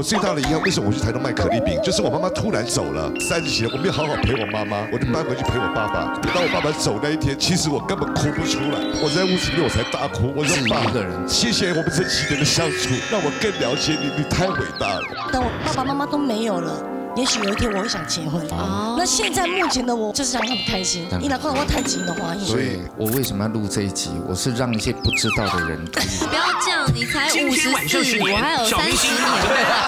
我最大的遗憾，为什么我去台东卖可丽饼？就是我妈妈突然走了，30几年，我没有好好陪我妈妈，我就搬回去陪我爸爸。当我爸爸走那一天，其实我根本哭不出来，我在屋子里面我才大哭。我说爸，谢谢我们这几年的相处，让我更了解你，你太伟大了。但我爸爸妈妈都没有了。 也许有一天我会想结婚啊！那现在目前的我就是让他们开心，你哪怕我太急的话，所以我为什么要录这一集？我是让一些不知道的人。不要这样，你才50岁，我还有30年。